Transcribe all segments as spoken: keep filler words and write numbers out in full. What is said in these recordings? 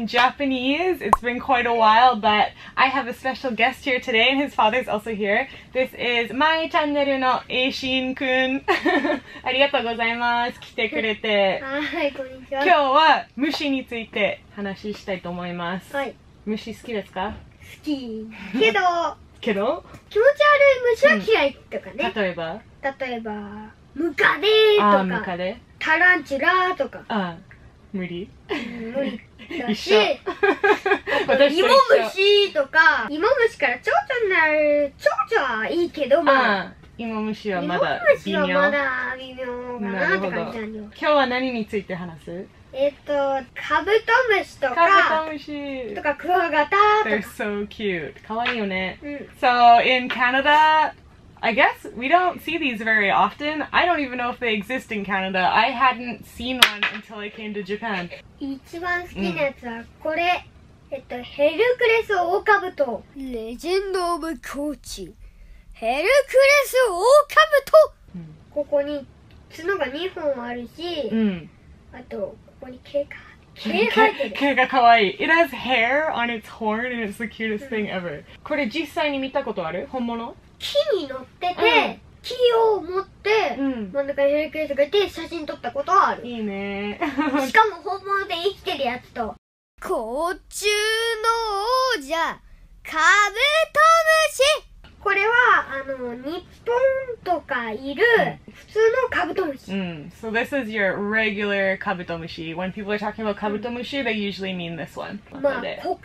in Japanese. It's been quite a while, but I have a special guest here today, and his father's also here. This is my channel no Aishin-kun. Arigatou gozaimasu. Kite kurete. Hi, konnichiwa. Kyou wa mushi ni tsuite hanashi shitai to omoimasu. Hai. Mushi suki desu ka? Suki. Kedo. Kedo? Kimochiwarui mushi wa kiyai to ka ne. Tatoeba? Tatoeba mukade to ka. Ah, mukade. Tarantula to ka. Ah. 無理無理だし、イモムシとか、イモムシから蝶々になる、蝶々はいいけど、まあイモムシはまだ微妙かなって感じなんよ。今日は何について話す？えっと、カブトムシとか、カブトムシとかクワガタとか。They're so cute. かわいいよね。So in Canada, I guess we don't see these very often. I don't even know if they exist in Canada. I hadn't seen one until I came to Japan. 一番好きなやつはこれ。えっと、ヘルクレスオオカブト。レジェンド・オブ・コーチ。ヘルクレスオオカブト。ここに角がにほんあるし、あとここに毛が。毛が可愛い。It has hair on its horn and it's the cutest thing ever. これ実際に見たことある？本物？木に乗ってて、木を持って真ん中にヘルクレスがいて写真撮ったことはある。いいね。しかも本物で生きてるやつと。甲虫の王者カブトムシ。これはあの日本とかいる普通のカブトムシ。うん。So this is your regular カブトムシ。When people are talking about カブトムシ、they usually mean this one。まあ国産カブ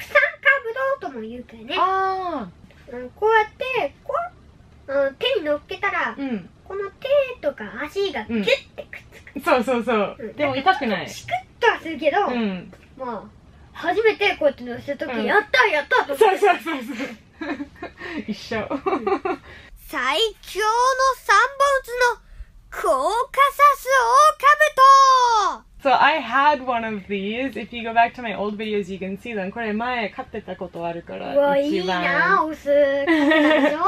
トとも言うけどね。ああ。こうやってこう。手に乗っけたら、この手とか足がギュッてくっつく。そうそうそう。でも痛くない。シクッとはするけど、まあ初めてこうやって乗せるとき、やったやったと思って。そうそうそうそう。一緒。最強の三本角のコーカサスオオカブト。So I had one of these. If you go back to my old videos, you can see them. これ前飼ってたことあるから。うわ、いいな、オス。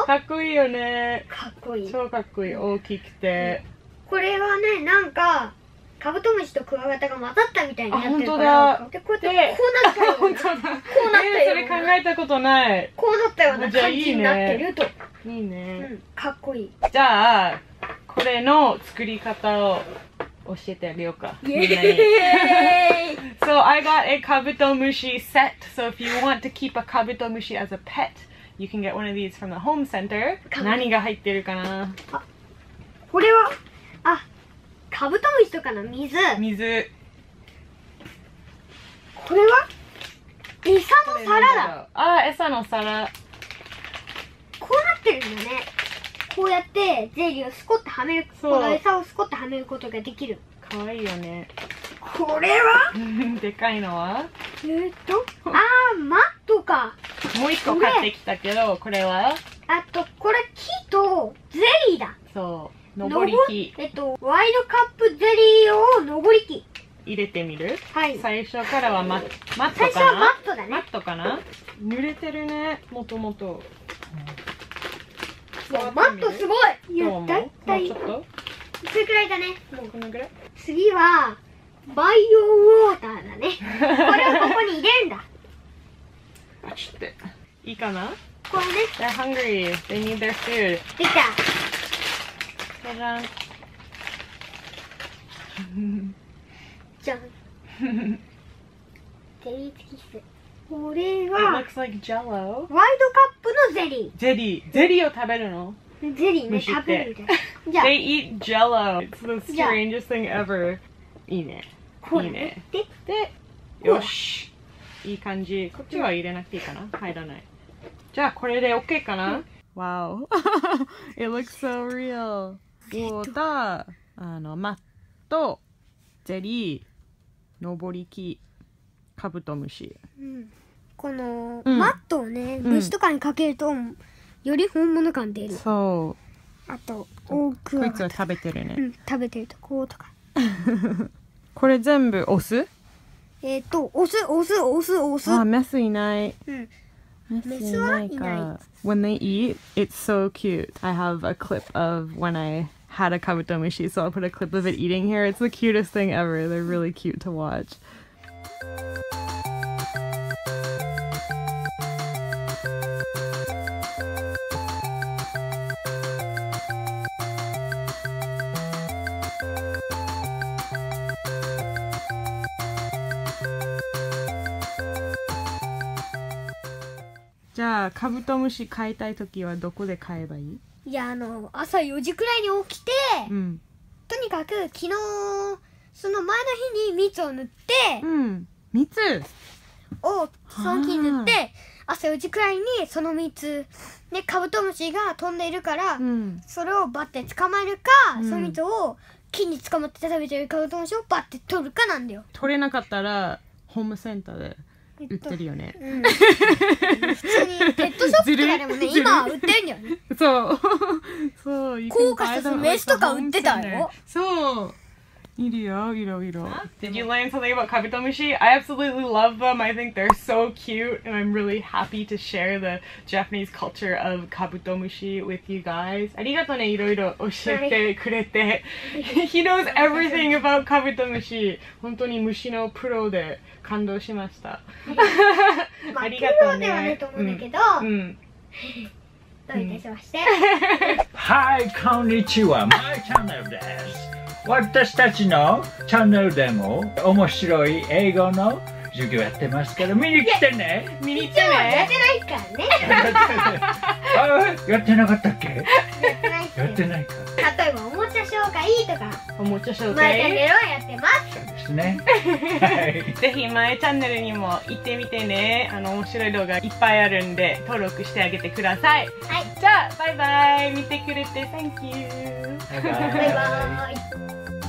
かっこいいよね。かっこいい。超かっこいい。大きくて。これはね、なんかカブトムシとクワガタが混ざったみたいになってるから。本当だ。で、こうやってこうなったよ。本当だ。こうなったよ。それ考えたことない。こうなったような感じになってると。いいね。かっこいい。じゃあこれの作り方を。教えてあげようか。So I got a kabutomushi set. So if you want to keep a kabutomushi as a pet, you can get one of these from the home center. 何が入ってるかな？あ、これはあ、カブトムシとかの水。水。これは餌の皿だ。あ、餌の皿。こうなってるんだね。こうやってゼリーをスコッとはめる、この餌をスコッとはめることができる。かわいいよね。これはでかいのはえっと、あー、マットか。もう一個買ってきたけど、これはあと、これ木とゼリーだ。そう、のぼり木。えっと、ワイドカップゼリーをのぼり木。入れてみる？はい。最初からはマットかな？最初はマットだね。マットかな？濡れてるね、もともと。マットすごい。やだったい。それくらいだね。もうこのぐらい。次はバイオウォーターだね。これをここに入れるんだ。あちって。いいかな？これね。They're hungry. They need their food. できた。じゃん。じゃん。ゼリー付きス。これはワイドカップのゼリー。ゼリー。ゼリーを食べるの？ゼリーね、食べるじゃん。They eat jello. It's the strangest thing ever. いいね。いいね。で、よし。いい感じ。こっちは入れなくていいかな？入らない。じゃあこれで OK かな？ Wow. It looks so real. ウォーター、あの、マット、ゼリー、のぼりき。カブトムシ。このマットをね、虫とかにかけるとより本物感出る。そう。あと多く。こいつは食べてるね。食べてるとこうとか。これ全部オス？えっとオスオスオスオス。あ、メスいない。うん。メスはいない。When they eat, it's so cute. I have a clip of when I had a kabutomushi, so I'll put a clip of it eating here. It's the cutest thing ever. They're really cute to watch. Thank you. じゃあカブトムシ飼いたい時はどこで飼えばいい？いや、あの朝よじくらいに起きて、うん、とにかく昨日その前の日に蜜を塗って、うん、蜜をその木に塗って朝よじくらいにその蜜でカブトムシが飛んでいるから、うん、それをバッて捕まえるか、うん、その蜜を木に捕まって食べてるカブトムシをバッて取るかなんだよ。取れなかったらホームセンターで売ってるよね、うん、普通にペットショップとかでもね今売ってるんだよね。そうそう、高価なメスとか売ってたよ。そういるよ、いろいろ。 You learned something about kabutomushi? I absolutely love them. I think they're so cute and I'm really happy to share the Japanese culture of kabutomushi with you guys. ありがとうね、いろいろ教えてくれて。 He knows everything about kabutomushi. 本当に虫のプロで感動しました。ありがとうね。プロではないと思うんだけど。うんうんどういたしまして。はい、こんにちは。マイチャンネルです。私たちのチャンネルでも面白い英語の授業やってますから見に来てね。見に来てね。いつもやってないからね。あ、やってなかったっけ？やってないか。例えばおもちゃ紹介とか。おもちゃ紹介。マイチャンネルをやってます。そうですね。はい。ぜひマイチャンネルにも行ってみてね。あの面白い動画いっぱいあるんで登録してあげてください。はい。じゃあバイバイ。見てくれて Thank you。バイバイ。